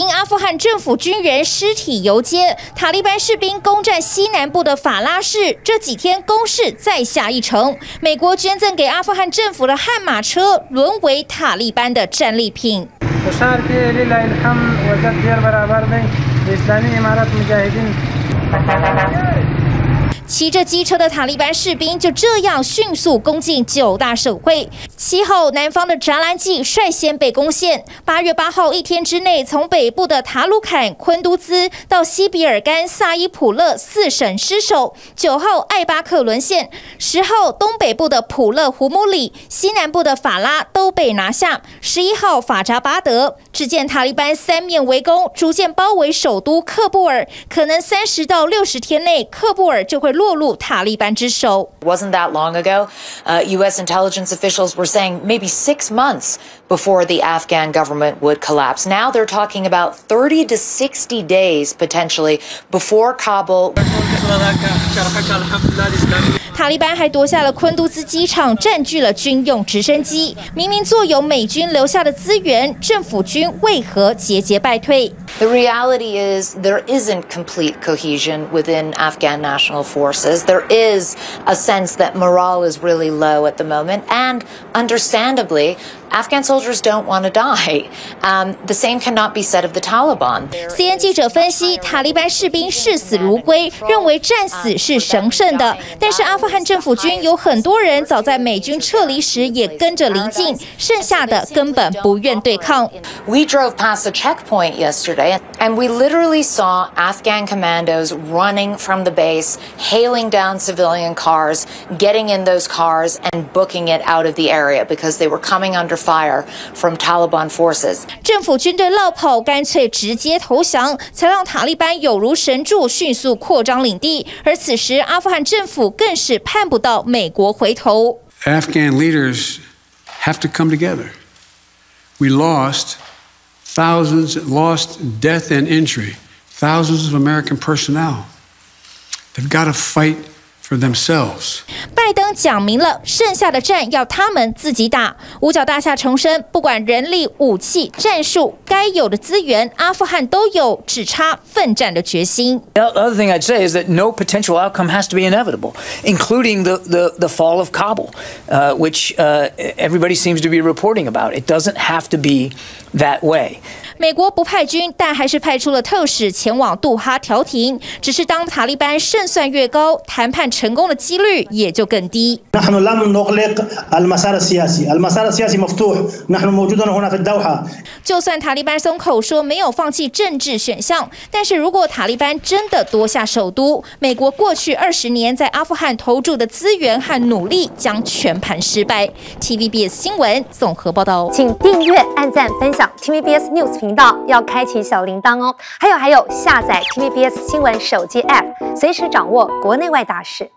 行阿富汗政府军人尸体游街，塔利班士兵攻占西南部的法拉市，这几天攻势再下一城。美国捐赠给阿富汗政府的悍马车，沦为塔利班的战利品。 骑着机车的塔利班士兵就这样迅速攻进九大省会。其后，南方的扎兰季率先被攻陷。8月8号一天之内，从北部的塔鲁坎、昆都兹到西比尔干、萨伊普勒4省失守。9号，艾巴克沦陷。10号，东北部的普勒胡姆里、西南部的法拉都被拿下。11号，法扎巴德。只见塔利班三面围攻，逐渐包围首都喀布尔。可能30到60天内，喀布尔就会 落入塔利班之手。Wasn't that long ago? U.S. intelligence officials were saying maybe 6 months before the Afghan government would collapse. Now they're talking about 30 to 60 days potentially before Kabul. 塔利班还夺下了昆都兹机场，占据了军用直升机。明明坐有美军留下的资源，政府军为何节节败退？ The reality is there isn't complete cohesion within Afghan national forces. There is a sense that morale is really low at the moment, and understandably, Afghan soldiers don't want to die. The same cannot be said of the Taliban. CNN 记者分析，塔利班士兵视死如归，认为战死是神圣的。但是阿富汗政府军有很多人早在美军撤离时也跟着离境，剩下的根本不愿对抗。We drove past a checkpoint yesterday, and we literally saw Afghan commandos running from the base, hailing down civilian cars, getting in those cars, and booking it out of the area because they were coming under fire from Taliban forces. 政府军队落跑，干脆直接投降，才让塔利班有如神助，迅速扩张领地。而此时，阿富汗政府更是 盼不到美国回头。Afghan leaders have to come together. We lost thousands, lost death and injury, thousands of American personnel. They've got to fight for themselves. 拜登讲明了，剩下的战要他们自己打。五角大厦重申，不管人力、武器、战术，该有的资源，阿富汗都有，只差奋战的决心。The other thing I'd say is that no potential outcome has to be inevitable, including the fall of Kabul, which everybody seems to be reporting about. It doesn't have to be that way. 美国不派军，但还是派出了特使前往杜哈调停。只是当塔利班胜算越高，谈判成功的几率也就更低。就算塔利班松口说没有放弃政治选项，但是如果塔利班真的夺下首都，美国过去20年在阿富汗投注的资源和努力将全盘失败。TVBS 新闻综合报道，请订阅、按赞、分享 TVBS News 频道，要开启小铃铛哦。还有，下载 TVBS 新闻手机 App， 随时掌握国内外大事。